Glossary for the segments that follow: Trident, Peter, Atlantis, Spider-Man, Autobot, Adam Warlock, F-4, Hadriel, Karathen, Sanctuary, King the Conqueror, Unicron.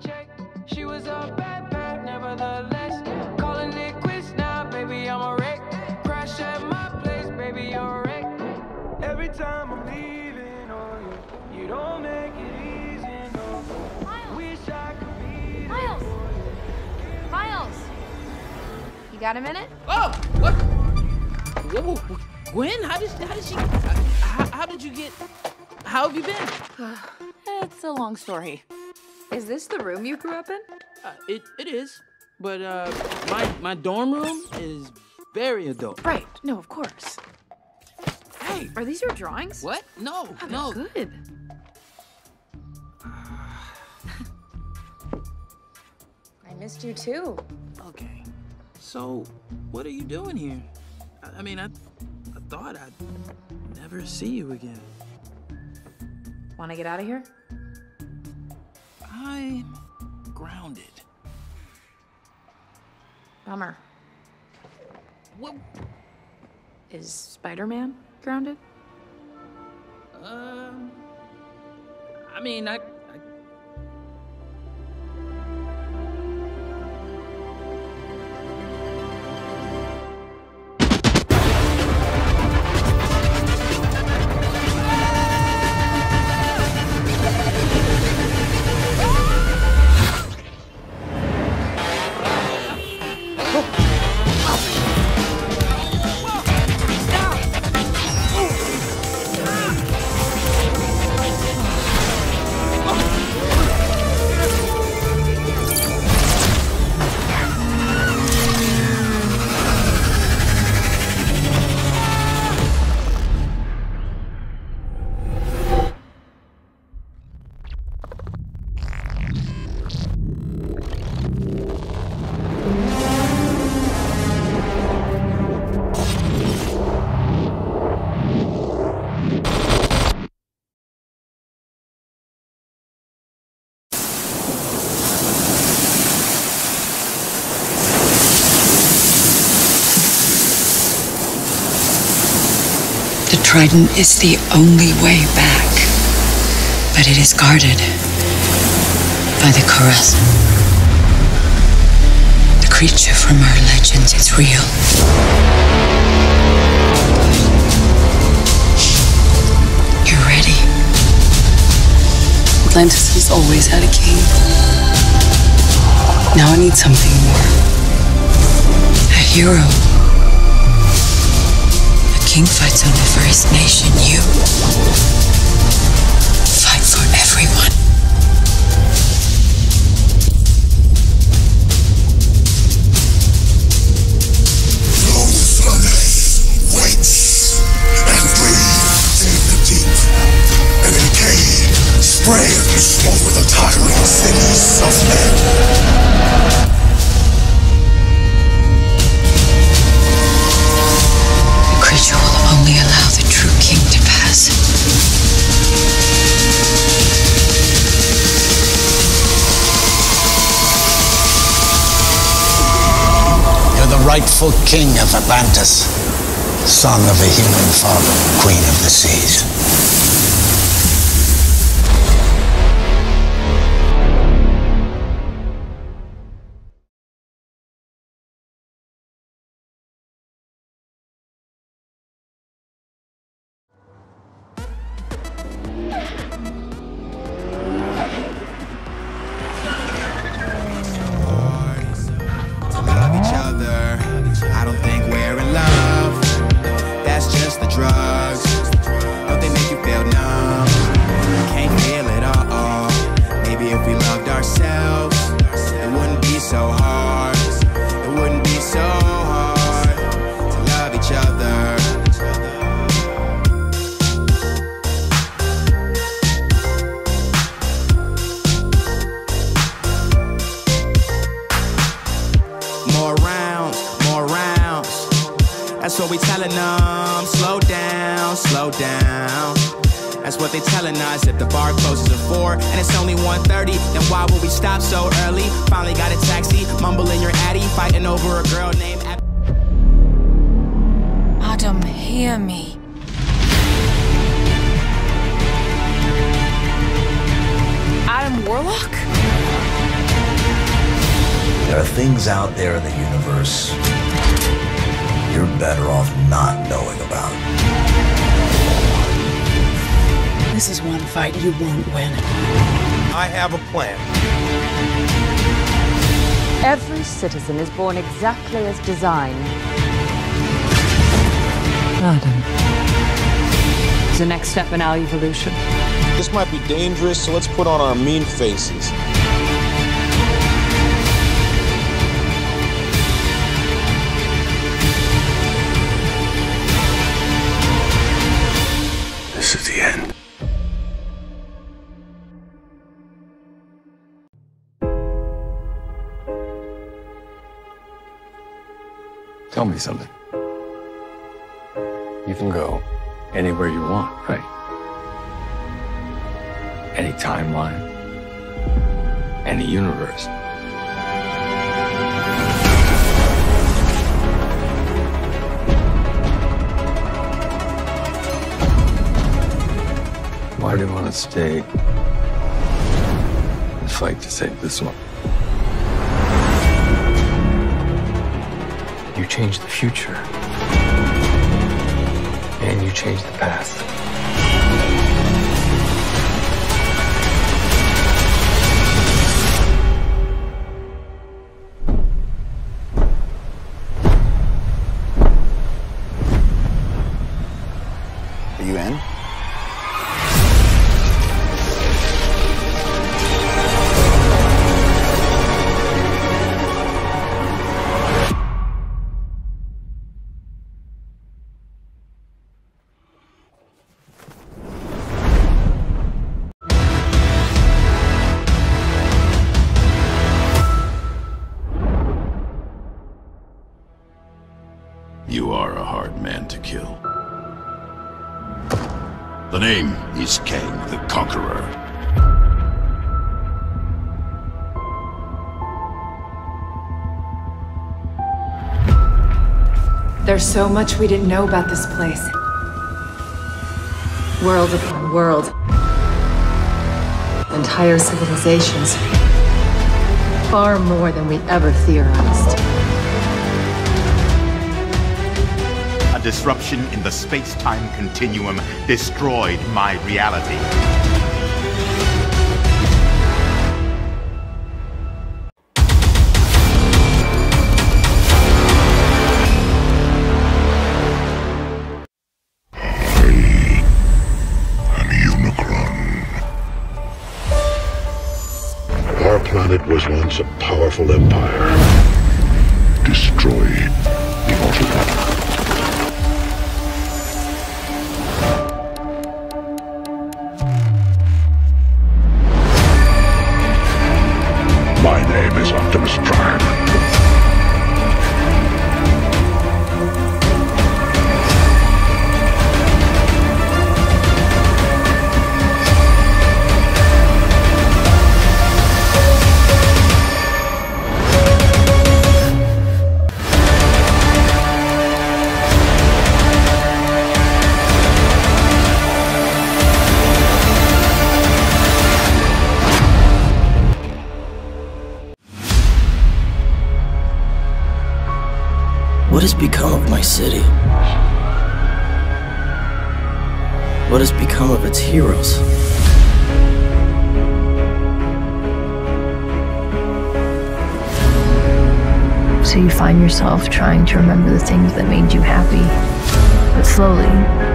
check. She was a bad bad, nevertheless. Calling it quits now, baby, I'm a wreck. Crash at my place, baby, you're a wreck. Every time I'm leaving on you, you don't make it easy, no. Miles. Wish I could be Miles. Miles. You got a minute? Oh, what? Whoa, Gwen, how have you been? It's a long story. Is this the room you grew up in? It is, but my dorm room is very adult. Right, no, of course. Hey! Are these your drawings? What? No, oh, no. Good. I missed you too. Okay, so what are you doing here? I mean, I thought I'd never see you again. Want to get out of here? I'm grounded. Bummer. What? Is Spider-Man grounded? I mean, Trident is the only way back, but it is guarded by the Karathen. The creature from our legends is real. You're ready. Atlantis has always had a king. Now I need something more. A hero. King fights only for his nation. You fight for everyone. No flesh waits and breathes in the deep. And in pain spreads over the tyrant cities of men. Creature will only allow the true king to pass. You're the rightful king of Atlantis, son of a human father, queen of the seas. Adam Warlock? There are things out there in the universe you're better off not knowing about. This is one fight you won't win. I have a plan. Every citizen is born exactly as designed. Adam. It's the next step in our evolution. This might be dangerous, so let's put on our mean faces. This is the end. Tell me something. You can go anywhere you want, right? Any timeline, any universe. Why do you want to stay and fight to save this one? You change the future, and you change the past. Are you in? You are a hard man to kill. The name is King the Conqueror. There's so much we didn't know about this place. World upon world. Entire civilizations. Far more than we ever theorized. Disruption in the space-time continuum destroyed my reality. I am Unicron. Our planet was once a powerful empire, destroyed the Autobot. What has become of my city? What has become of its heroes? So you find yourself trying to remember the things that made you happy. But slowly,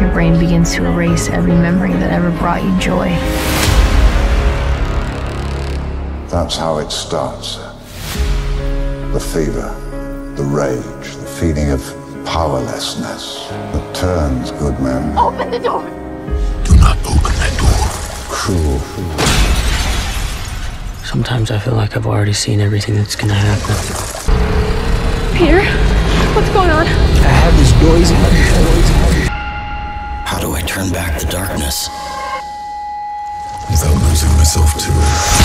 your brain begins to erase every memory that ever brought you joy. That's how it starts. The fever. The rage, the feeling of powerlessness that turns good men. Open the door! Do not open that door. Cruel. Sometimes I feel like I've already seen everything that's gonna happen. Peter, what's going on? I have this noise in my head. How do I turn back the darkness? Without losing myself to it.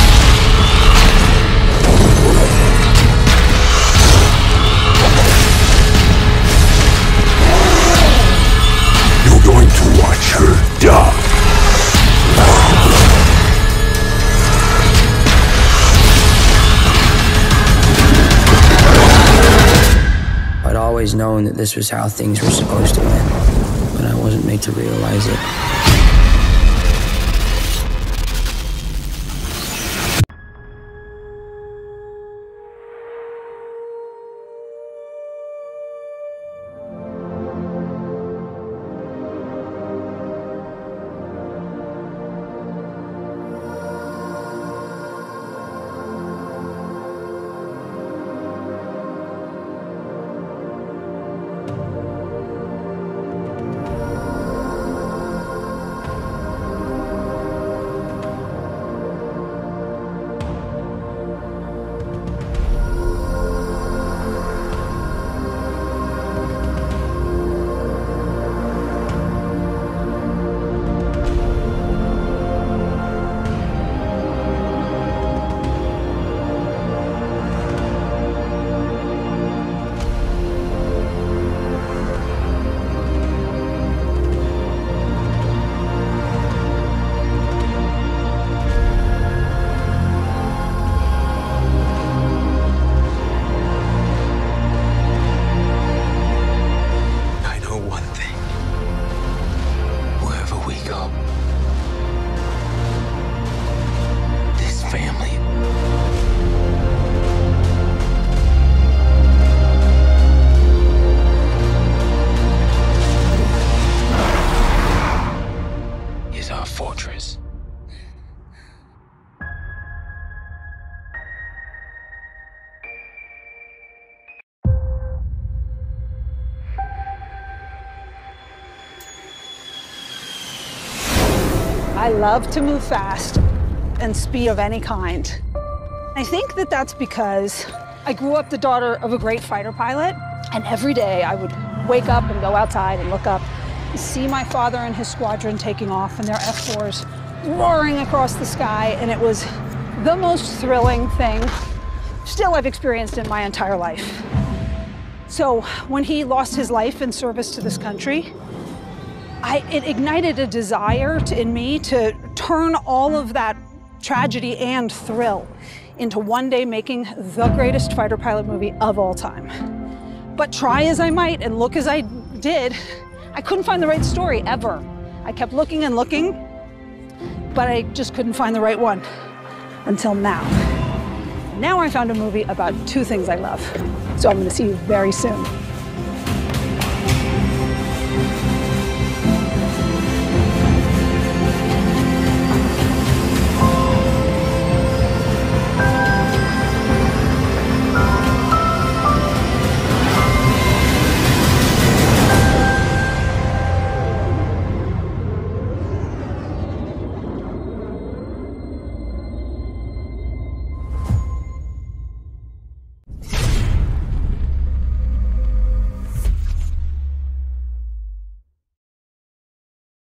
Going to watch her die. always known that this was how things were supposed to end, but I wasn't made to realize it. I love to move fast and speed of any kind. I think that that's because I grew up the daughter of a great fighter pilot, and every day I would wake up and go outside and look up and see my father and his squadron taking off and their F-4s roaring across the sky, and it was the most thrilling thing still I've experienced in my entire life. So when he lost his life in service to this country, it ignited a desire in me to turn all of that tragedy and thrill into one day making the greatest fighter pilot movie of all time. But try as I might and look as I did, I couldn't find the right story ever. I kept looking and looking, but I just couldn't find the right one until now. Now I found a movie about two things I love. So I'm gonna see you very soon.